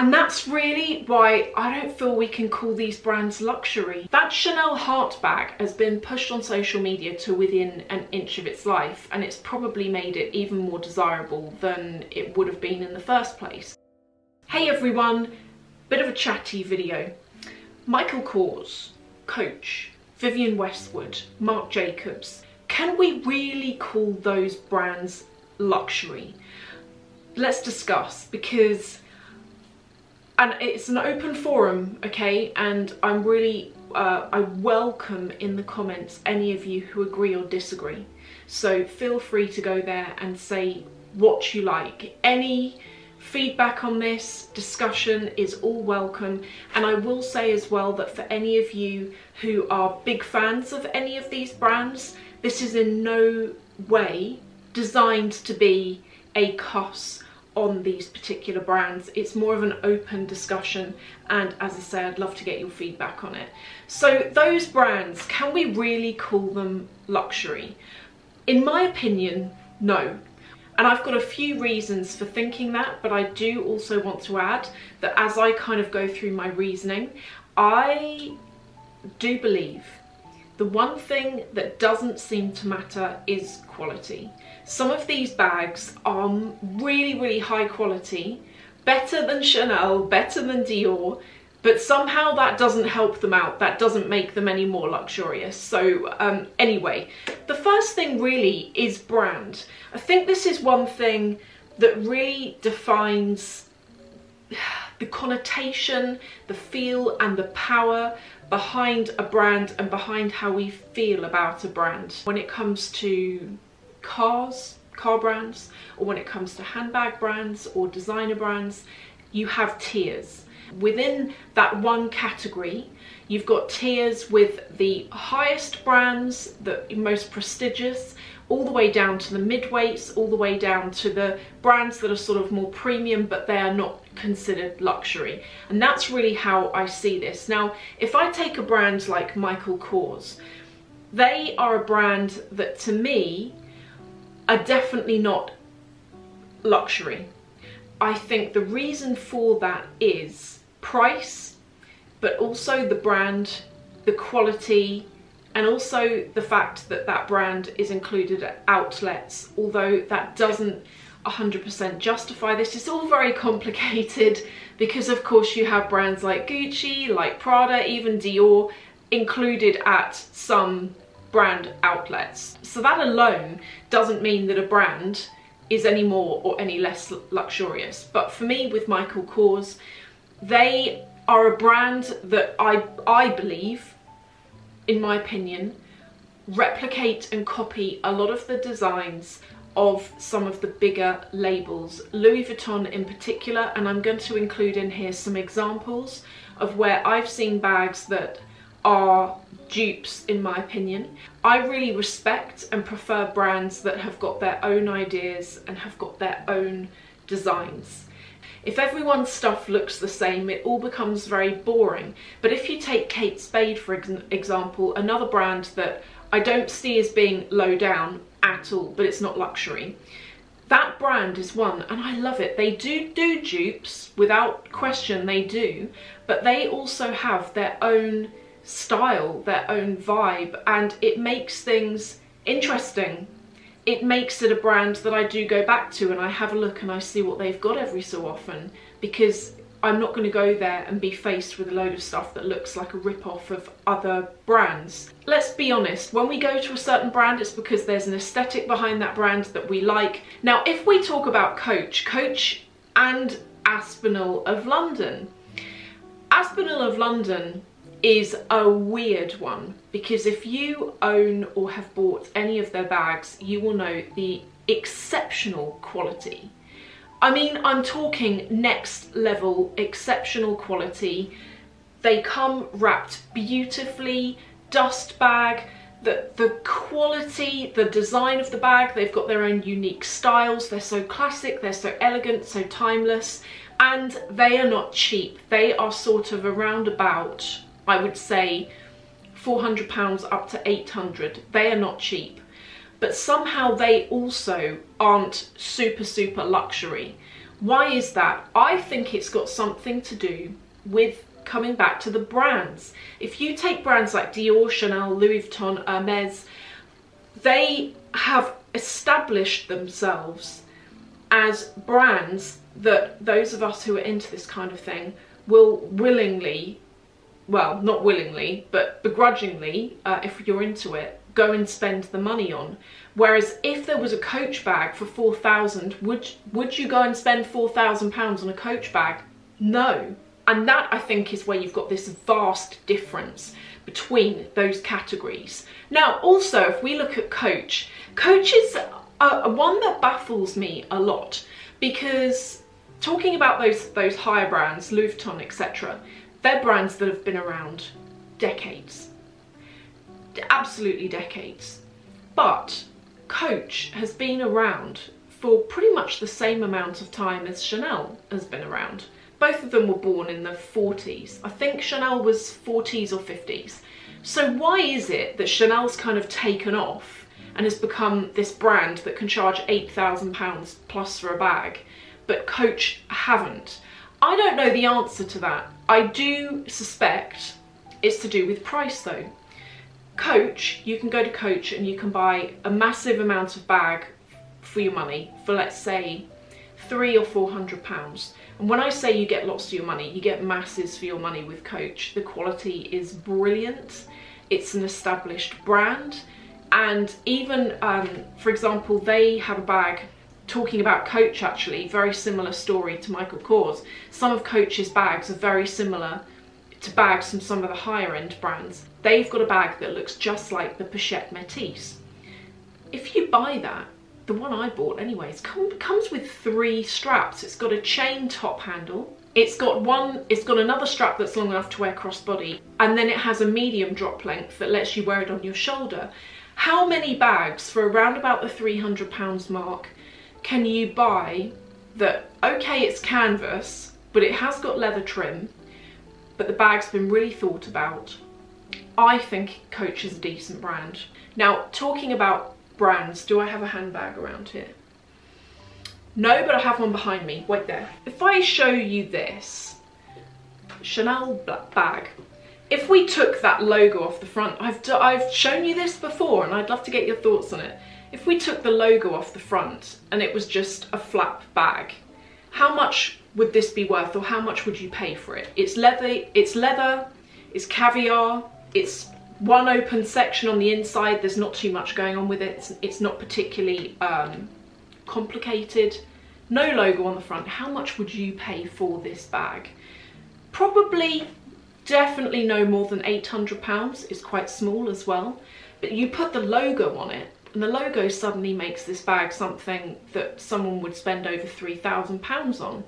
And that's really why I don't feel we can call these brands luxury. That Chanel heart bag has been pushed on social media to within an inch of its life, and it's probably made it even more desirable than it would have been in the first place. Hey everyone, bit of a chatty video. Michael Kors, Coach, Vivienne Westwood, Marc Jacobs. Can we really call those brands luxury? Let's discuss, because and it's an open forum, okay, and I'm really, I welcome in the comments any of you who agree or disagree. So feel free to go there and say what you like. Any feedback on this discussion is all welcome. And I will say as well that for any of you who are big fans of any of these brands, this is in no way designed to be a cuss on these particular brands. It's more of an open discussion, and as I say, I'd love to get your feedback on it. So those brands, can we really call them luxury? In my opinion, no. And I've got a few reasons for thinking that, but I do also want to add that as I kind of go through my reasoning, I do believe the one thing that doesn't seem to matter is quality. Some of these bags are really, really high quality, better than Chanel, better than Dior, but somehow that doesn't help them out. That doesn't make them any more luxurious. So anyway, the first thing really is brand. I think this is one thing that really defines the connotation, the feel, and the power behind a brand and behind how we feel about a brand. When it comes to cars, car brands, or when it comes to handbag brands or designer brands, you have tiers. Within that one category, you've got tiers with the highest brands, the most prestigious, all the way down to the mid-weights, all the way down to the brands that are sort of more premium, but they are not considered luxury. And that's really how I see this. Now, if I take a brand like Michael Kors, they are a brand that to me are definitely not luxury. I think the reason for that is price, but also the brand, the quality, and also the fact that that brand is included at outlets, although that doesn't 100% justify this. It's all very complicated because of course you have brands like Gucci, like Prada, even Dior included at some brand outlets. So that alone doesn't mean that a brand is any more or any less luxurious. But for me with Michael Kors, they are a brand that I believe, in my opinion, replicate and copy a lot of the designs of some of the bigger labels, Louis Vuitton in particular, and I'm going to include in here some examples of where I've seen bags that are dupes, in my opinion. I really respect and prefer brands that have got their own ideas and have got their own designs. If everyone's stuff looks the same, it all becomes very boring. But if you take Kate Spade, for example, another brand that I don't see as being low down at all, but it's not luxury. That brand is one, and I love it. They do dupes, without question they do, but they also have their own style, their own vibe, and it makes things interesting. It makes it a brand that I do go back to and I have a look and I see what they've got every so often, because I'm not going to go there and be faced with a load of stuff that looks like a rip-off of other brands. Let's be honest, when we go to a certain brand, it's because there's an aesthetic behind that brand that we like. Now, if we talk about Coach, Coach and Aspinall of London. Aspinall of London is a weird one, because if you own or have bought any of their bags, you will know the exceptional quality. I mean, I'm talking next level exceptional quality. They come wrapped beautifully, dust bag, the quality, the design of the bag, they've got their own unique styles, they're so classic, they're so elegant, so timeless, and they are not cheap. They are sort of around about, I would say, £400 up to £800. They are not cheap, but somehow they also aren't super luxury. Why is that? I think it's got something to do with coming back to the brands. If you take brands like Dior, Chanel, Louis Vuitton, Hermes, they have established themselves as brands that those of us who are into this kind of thing will willingly, well, not willingly, but begrudgingly, if you're into it, go and spend the money on. Whereas if there was a Coach bag for 4,000, would you go and spend £4,000 on a Coach bag? No. And that, I think, is where you've got this vast difference between those categories. Now, also, if we look at Coach, Coach is one that baffles me a lot, because talking about those higher brands, Louis Vuitton, etc., they're brands that have been around decades. Absolutely decades. But Coach has been around for pretty much the same amount of time as Chanel has been around. Both of them were born in the 40s. I think Chanel was 40s or 50s. So why is it that Chanel's kind of taken off and has become this brand that can charge £8,000 plus for a bag, but Coach haven't? I don't know the answer to that. I do suspect it's to do with price though. Coach, you can go to Coach and you can buy a massive amount of bag for your money for, let's say, £300 or £400. And when I say you get lots for your money, you get masses for your money with Coach. The quality is brilliant. It's an established brand. And even, for example, they have a bag, talking about Coach actually, very similar story to Michael Kors. Some of Coach's bags are very similar to bags from some of the higher end brands. They've got a bag that looks just like the Pochette Matisse. If you buy that, the one I bought anyways, comes with 3 straps. It's got a chain top handle, it's got another strap that's long enough to wear crossbody, and then it has a medium drop length that lets you wear it on your shoulder. How many bags for around about the £300 mark can you buy that, okay, it's canvas, but it has got leather trim, but the bag's been really thought about? I think Coach is a decent brand. Now, talking about brands, do I have a handbag around here? No, but I have one behind me. Wait there. If I show you this Chanel bag, if we took that logo off the front, I've shown you this before and I'd love to get your thoughts on it. If we took the logo off the front and it was just a flap bag, how much would this be worth, or how much would you pay for it? It's leather, it's caviar, it's one open section on the inside, there's not too much going on with it, it's not particularly complicated, no logo on the front. How much would you pay for this bag? Probably, definitely no more than £800, it's quite small as well, but you put the logo on it, and the logo suddenly makes this bag something that someone would spend over £3,000 on.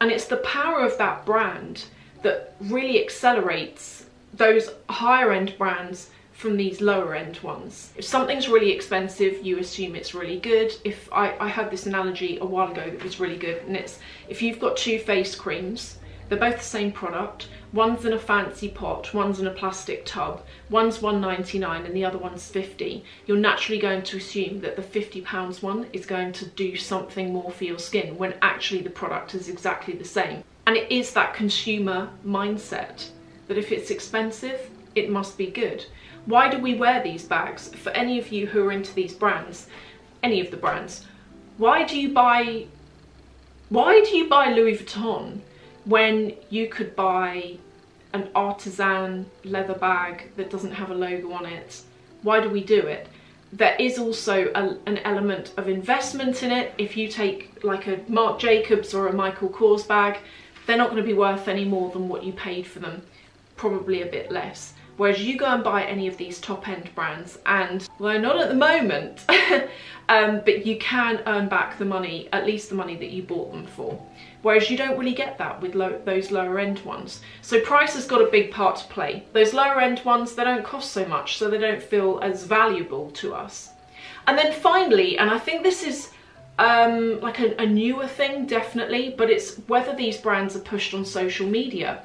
And it's the power of that brand that really accelerates those higher end brands from these lower end ones. If something's really expensive, you assume it's really good. If I heard this analogy a while ago that was really good, and it's if you've got 2 face creams, they're both the same product, one's in a fancy pot, one's in a plastic tub, one's £1.99 and the other one's £50, you're naturally going to assume that the £50 one is going to do something more for your skin, when actually the product is exactly the same. And it is that consumer mindset that if it's expensive, it must be good. Why do we wear these bags? For any of you who are into these brands, any of the brands, why do you buy Louis Vuitton when you could buy an artisan leather bag that doesn't have a logo on it? Why do we do it? There is also an element of investment in it. If you take like a Marc Jacobs or a Michael Kors bag, they're not going to be worth any more than what you paid for them, probably a bit less. Whereas you go and buy any of these top end brands, and well, not at the moment, but you can earn back the money, at least the money that you bought them for. Whereas you don't really get that with those lower end ones. So price has got a big part to play. Those lower end ones, they don't cost so much, so they don't feel as valuable to us. And then finally, and I think this is like a newer thing definitely, but it's whether these brands are pushed on social media.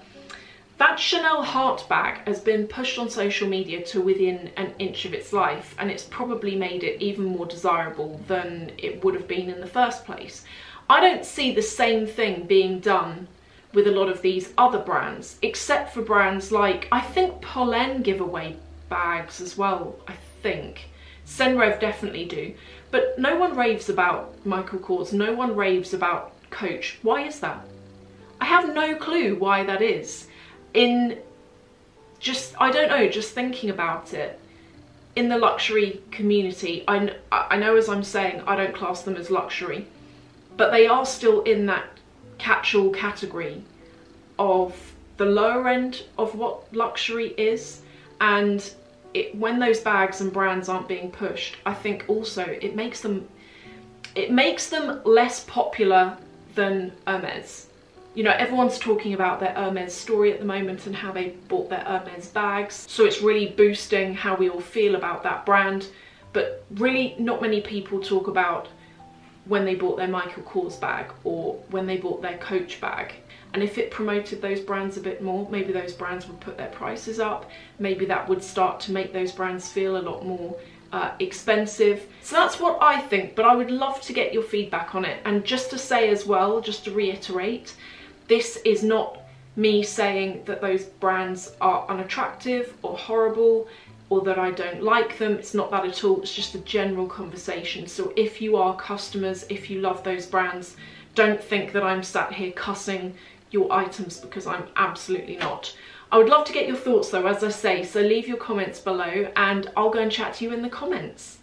That Chanel heart bag has been pushed on social media to within an inch of its life, and it's probably made it even more desirable than it would have been in the first place. I don't see the same thing being done with a lot of these other brands, except for brands like, I think Pollen give away bags as well, I think. Senrev definitely do. But no one raves about Michael Kors, no one raves about Coach. Why is that? I have no clue why that is. I don't know, just thinking about it. In the luxury community, I know, as I'm saying, I don't class them as luxury, but they are still in that catch-all category of the lower end of what luxury is. And when those bags and brands aren't being pushed, I think also it makes them less popular than Hermes. You know, everyone's talking about their Hermes story at the moment and how they bought their Hermes bags. So it's really boosting how we all feel about that brand. But really not many people talk about when they bought their Michael Kors bag or when they bought their Coach bag. And if it promoted those brands a bit more, maybe those brands would put their prices up. Maybe that would start to make those brands feel a lot more expensive. So that's what I think, but I would love to get your feedback on it. And just to say as well, just to reiterate, this is not me saying that those brands are unattractive or horrible or that I don't like them. It's not that at all. It's just a general conversation. So if you are customers, if you love those brands, don't think that I'm sat here cussing your items, because I'm absolutely not. I would love to get your thoughts though, as I say, so leave your comments below and I'll go and chat to you in the comments.